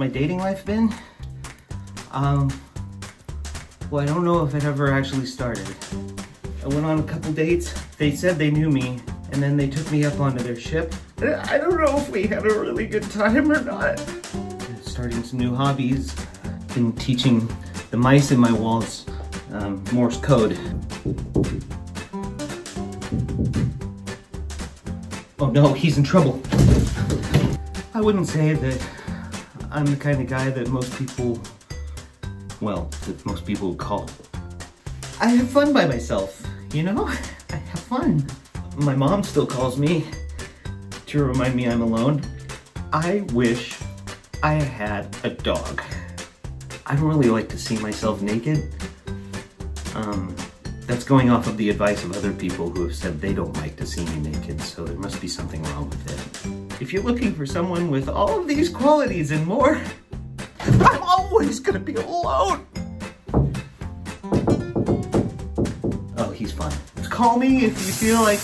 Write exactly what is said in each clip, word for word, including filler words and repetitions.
my dating life been? Um, well, I don't know if it ever actually started. I went on a couple dates. They said they knew me, and then they took me up onto their ship. I don't know if we had a really good time or not. Starting some new hobbies. Been teaching the mice in my walls um, Morse code. Oh no, he's in trouble. I wouldn't say that I'm the kind of guy that most people, well, that most people call. I have fun by myself, you know? I have fun. My mom still calls me to remind me I'm alone. I wish I had a dog. I don't really like to see myself naked. Um, that's going off of the advice of other people who have said they don't like to see me naked, so there must be something wrong with it. If you're looking for someone with all of these qualities and more, I'm always gonna be alone. Oh, he's fine. Call me if you feel like...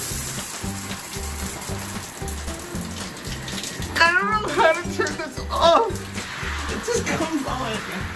I don't know how to turn this off. It just comes on.